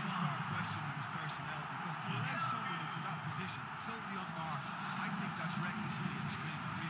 has to start questioning his personnel, because to allow someone into that position, totally unmarked, I think that's reckless and extreme.